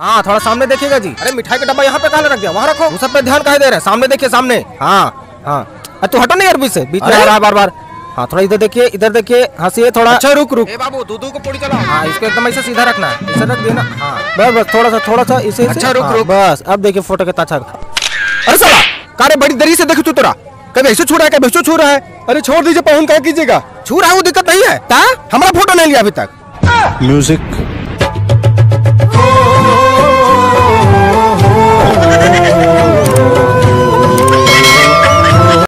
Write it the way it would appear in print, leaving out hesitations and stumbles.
हाँ थोड़ा सामने देखिएगा जी। अरे मिठाई का डब्बा यहाँ पे कहाँ रख दिया, वहाँ रखो। सब पे ध्यान काहे दे रहे हैं, सामने देखिए सामने। हाँ हाँ तू हटो नहीं यार बीच से, बीच में आ रहा है बार बार। हाँ थोड़ा इधर देखिए, इधर देखिए, हंसिए थोड़ा। अच्छा रुक रुक बाबू, दूधू को पूरी चलाओ। हाँ इसको एकदम ऐसे सीधा रखना है, इसे रख देना। हाँ बस बस थोड़ा सा इसे। अच्छा रुक रुक बस, अब देखिए फोटो कितना अच्छा। अरे साला कारे बड़ी देरी से देखो तू, तेरा कभी ऐसे छू रहा है कभी ऐसे छू रहा है। अरे छोड़ दीजिए, पहुंच क्या कीजिएगा, छू रहा हूँ दिक्कत नहीं है। हमारा फोटो नहीं लिया अभी तक। म्यूजिक